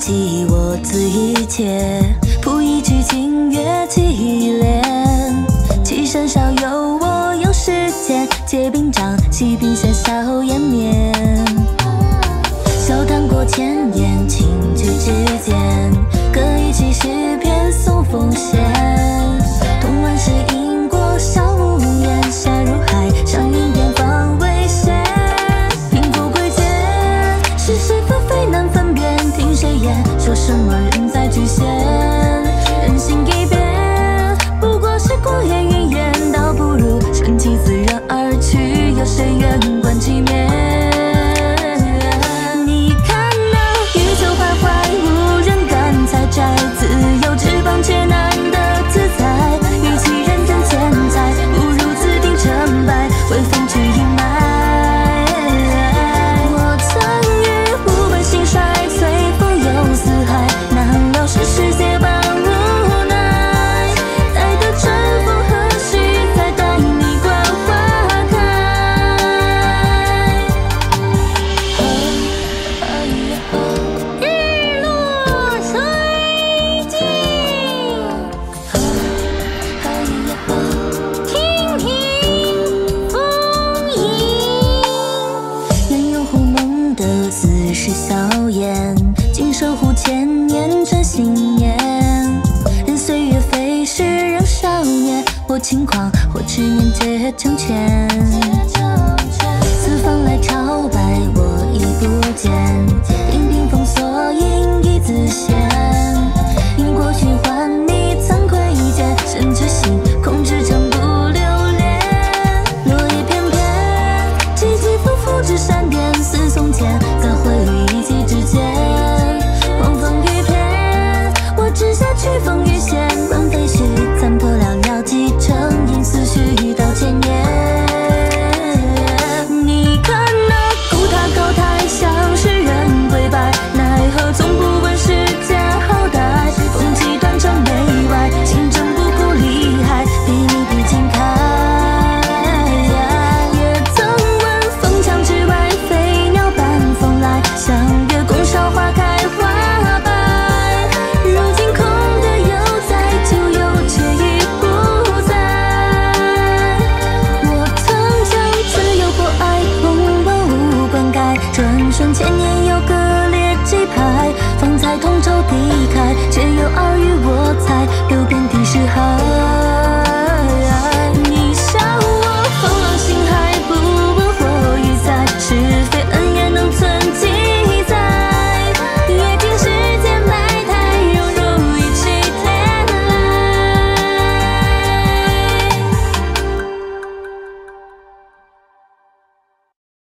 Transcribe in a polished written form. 及我自一切，谱一曲清月凄怜。岐山少有我有时间，借兵杖，惜鬓下笑颜绵。笑谈过千言，轻举之间，各一曲诗篇送风闲。同万世因果笑无言，山如海，上云巅方为仙。因果归结，是是非非难分辨，听谁言，说什么人在局限？人心一变，不过是过眼云烟，倒不如顺其自然而去，有谁愿观其面？ 轻狂，或痴念结成圈。四方来朝拜，我已不见。因病封锁，因一字闲。因果循环，你惭愧间，身之心，空之城不留恋。落叶翩翩，起起伏伏之山巅，似从前，再回于一季之间。狂风雨偏，我掷下去风雨线，乱飞絮，残破寥寥。 继承因思绪到千年，你看那古塔高台，向世人跪拜，奈何从不问世间好歹。风气断肠内外，心正不顾利害，比你比情开。也曾闻风墙之外，飞鸟伴风来，相约共韶花开花白。如今空的犹在，旧有却已。 转瞬千年又各列几派，方才同舟。